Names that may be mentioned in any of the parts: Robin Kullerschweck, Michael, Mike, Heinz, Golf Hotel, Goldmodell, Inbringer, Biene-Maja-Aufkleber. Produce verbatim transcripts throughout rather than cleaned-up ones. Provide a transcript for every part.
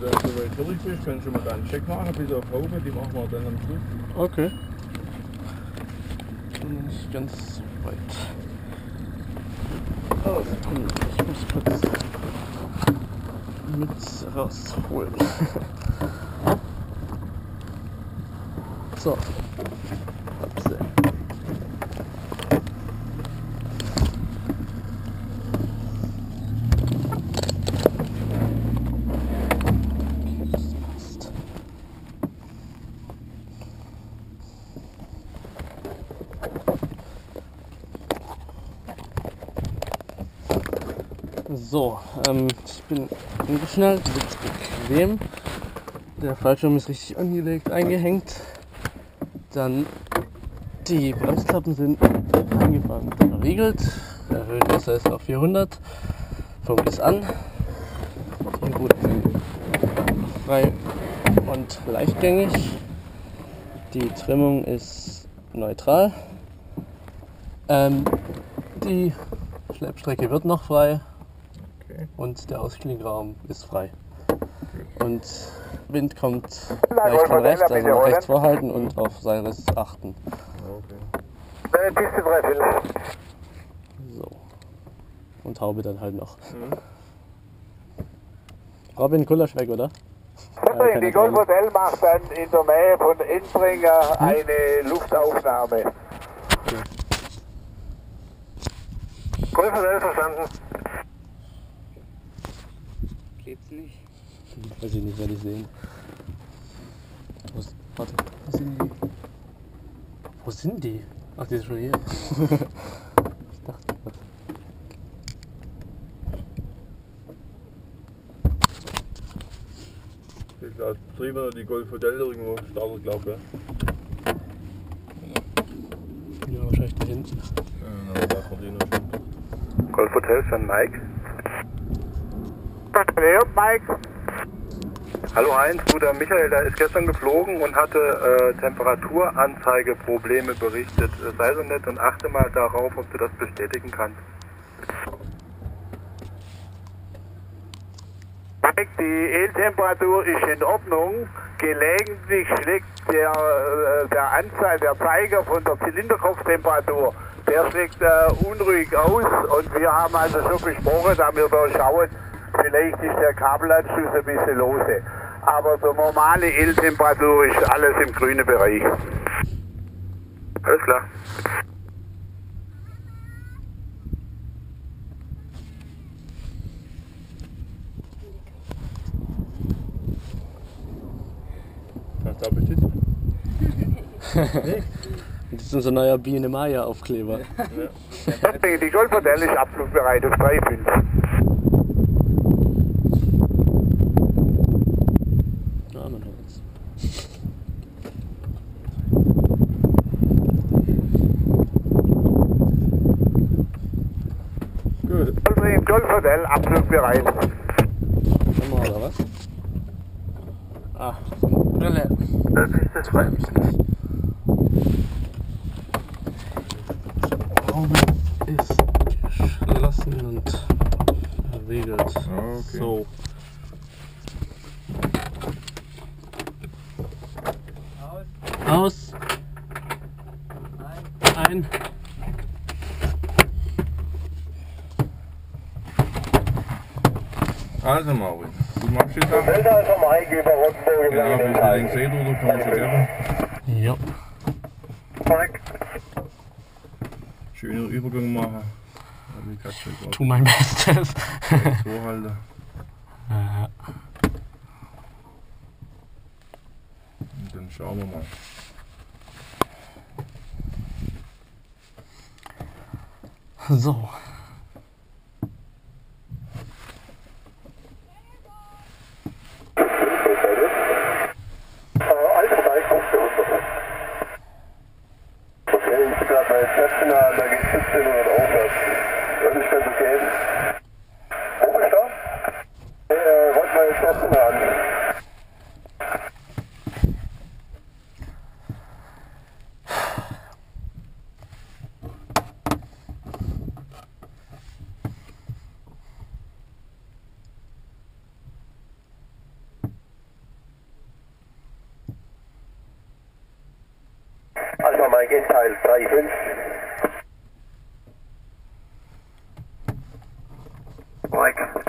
wenn du soweit fertig bist, kannst du mal deinen Check machen, bis auf Haufe, die machen wir dann am Schluss. Okay. Ich bin nicht ganz so weit. Oh, Sekunde, ich muss kurz nichts rausholen. So. So, ähm, ich bin umgeschnallt, sitzt bequem. Der Fallschirm ist richtig angelegt, eingehängt. Dann die Bremsklappen sind eingefahren, verriegelt. Der Höhenwasser ist auf vierhundert. Funk ist an. Und gut, frei und leichtgängig. Die Trimmung ist neutral. Ähm, die Schleppstrecke wird noch frei. Und der Ausklingraum ist frei. Und Wind kommt leicht von rechts, also nach rechts vorhalten und auf sein Riss achten. Okay. So. Und Haube dann halt noch. Robin Kullerschweck, oder? Ja, die Goldmodell macht dann in der Nähe von Inbringer hm? eine Luftaufnahme. Okay. Goldmodell verstanden. Geht's nicht? Weiß ich nicht, werde ich sehen. Was, warte, wo sind die? Wo sind die? Ach, die ist schon hier. Ich dachte was. Ich glaube, drüber die Golf Hotel irgendwo startet, glaube ich. Ja, wahrscheinlich da hinten. Ja, genau, da kommt die noch schon. Golf Hotel von Mike. Mike. Hallo Heinz, guter Michael, der ist gestern geflogen und hatte äh, Temperaturanzeigeprobleme berichtet. Sei so nett und achte mal darauf, ob du das bestätigen kannst. Mike, die Öltemperatur ist in Ordnung. Gelegentlich schlägt der, der Anzeige, der Zeiger von der Zylinderkopftemperatur. Der schlägt äh, unruhig aus und wir haben also schon besprochen, da wir da schauen, vielleicht ist der Kabelanschluss ein bisschen lose, aber die normale Öltemperatur ist alles im grünen Bereich. Alles klar. Guten Appetit. Das ist unser neuer Biene-Maja-Aufkleber. Ja. Die Goldmodell ist abflugbereit auf drei Komma fünf. Golfhotel, abflugbereit. Nochmal, oder was? Ah, so eine Brille. Das ist das Freie. Der Raum ist geschlossen und verriegelt. Okay. So. Aus. Aus. Ein. Ein. Also Maui, du machst jetzt ab. Genau, bis du den Seht oder kommst du selber. Ja. Schöner Übergang machen. Ich tu mein Bestes. So halten. Und dann schauen wir mal. So. Anzeige Teil drei fünf. Mike.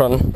Fun.